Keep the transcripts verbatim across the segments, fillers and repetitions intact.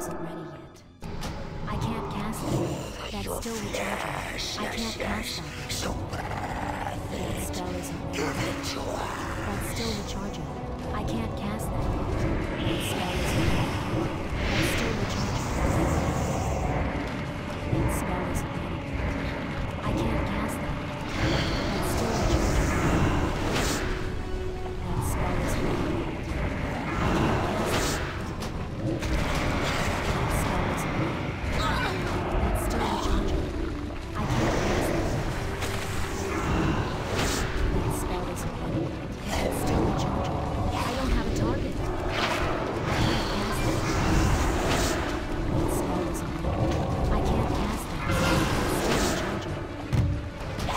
isn't ready yet. I can't cast it. That's still recharging. Yes, I can't yes, cast that. That spell isn't ready. That's still recharging. I can't cast that. That spell isn't ready. That's still recharging. That spell isn't ready. I can't cast that. That's still recharging. That spell isn't ready. I can't cast that. That spell isn't ready. That's still recharging. I can't cast that.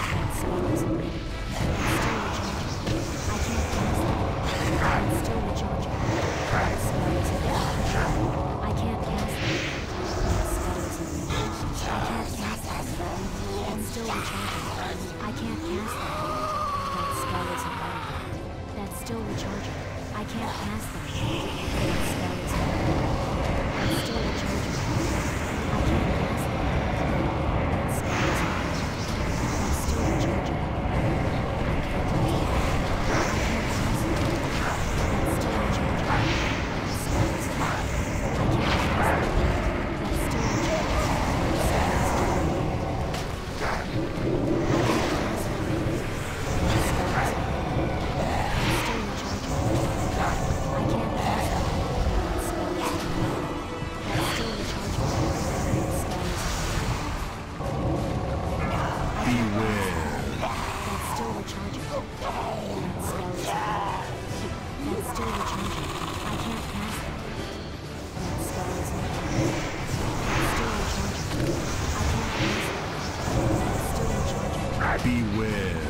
That spell isn't ready. That's still recharging. I don't have a target. I can't cast that. That spell isn't ready. I can't cast that. Beware.